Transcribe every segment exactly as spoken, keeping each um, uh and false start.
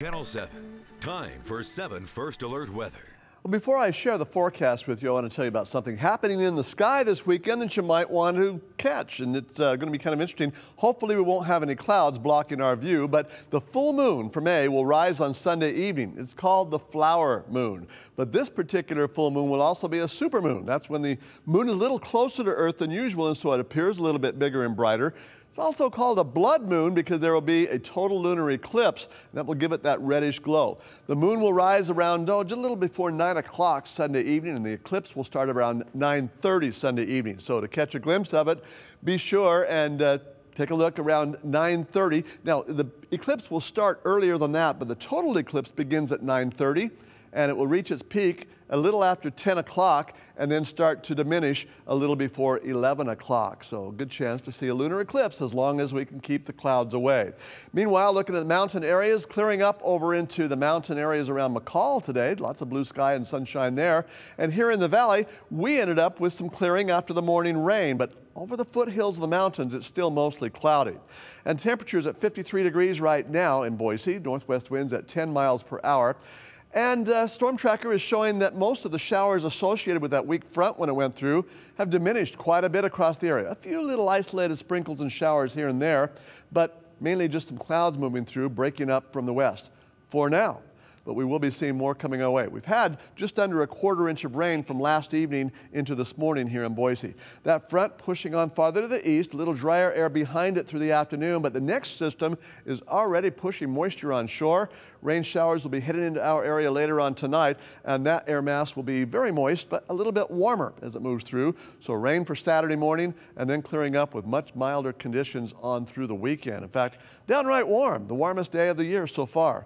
Channel seven, time for seven First Alert Weather. Well, before I share the forecast with you, I want to tell you about something happening in the sky this weekend that you might want to catch, and it's uh, going to be kind of interesting. Hopefully we won't have any clouds blocking our view, but the full moon from May will rise on Sunday evening. It's called the flower moon, but this particular full moon will also be a super moon. That's when the moon is a little closer to Earth than usual, and so it appears a little bit bigger and brighter. It's also called a blood moon because there will be a total lunar eclipse, and that will give it that reddish glow. The moon will rise around oh, just a little before nine o'clock Sunday evening, and the eclipse will start around nine thirty Sunday evening. So to catch a glimpse of it, be sure and uh, take a look around nine thirty. Now, the eclipse will start earlier than that, but the total eclipse begins at nine thirty, and it will reach its peak a little after ten o'clock and then start to diminish a little before eleven o'clock. So good chance to see a lunar eclipse as long as we can keep the clouds away. Meanwhile, looking at the mountain areas, clearing up over into the mountain areas around McCall today. Lots of blue sky and sunshine there. And here in the valley, we ended up with some clearing after the morning rain, but over the foothills of the mountains, it's still mostly cloudy. And temperatures at fifty-three degrees right now in Boise, northwest winds at ten miles per hour. And uh, Storm Tracker is showing that most of the showers associated with that weak front when it went through have diminished quite a bit across the area. A few little isolated sprinkles and showers here and there, but mainly just some clouds moving through, breaking up from the west for now. But we will be seeing more coming our way. We've had just under a quarter inch of rain from last evening into this morning here in Boise. That front pushing on farther to the east, a little drier air behind it through the afternoon, but the next system is already pushing moisture on shore. Rain showers will be heading into our area later on tonight, and that air mass will be very moist, but a little bit warmer as it moves through. So rain for Saturday morning, and then clearing up with much milder conditions on through the weekend. In fact, downright warm, the warmest day of the year so far.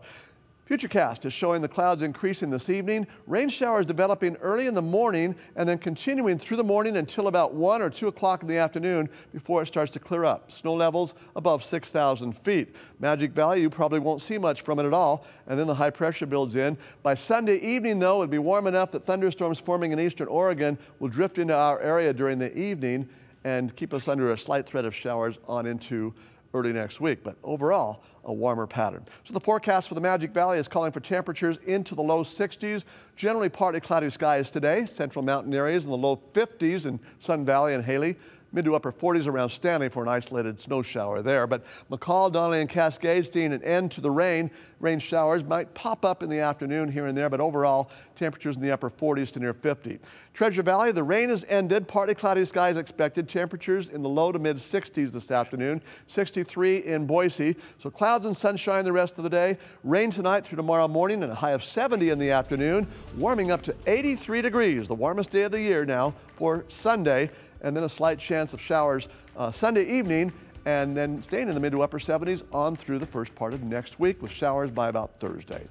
Futurecast is showing the clouds increasing this evening, rain showers developing early in the morning and then continuing through the morning until about one or two o'clock in the afternoon before it starts to clear up. Snow levels above six thousand feet. Magic Valley, you probably won't see much from it at all, and then the high pressure builds in. By Sunday evening, though, it'll be warm enough that thunderstorms forming in Eastern Oregon will drift into our area during the evening and keep us under a slight threat of showers on into early next week, but overall a warmer pattern. So the forecast for the Magic Valley is calling for temperatures into the low sixties. Generally partly cloudy skies today. Central mountain areas in the low fifties in Sun Valley and Hailey. Mid to upper forties around Stanley for an isolated snow shower there. But McCall, Donnelly, and Cascade seeing an end to the rain. Rain showers might pop up in the afternoon here and there, but overall temperatures in the upper forties to near fifty. Treasure Valley, the rain has ended. Partly cloudy skies expected. Temperatures in the low to mid sixties this afternoon. sixty-three in Boise. So clouds and sunshine the rest of the day. Rain tonight through tomorrow morning and a high of seventy in the afternoon. Warming up to eighty-three degrees, the warmest day of the year now for Sunday. And then a slight chance of showers uh, Sunday evening, and then staying in the mid to upper seventies on through the first part of next week with showers by about Thursday.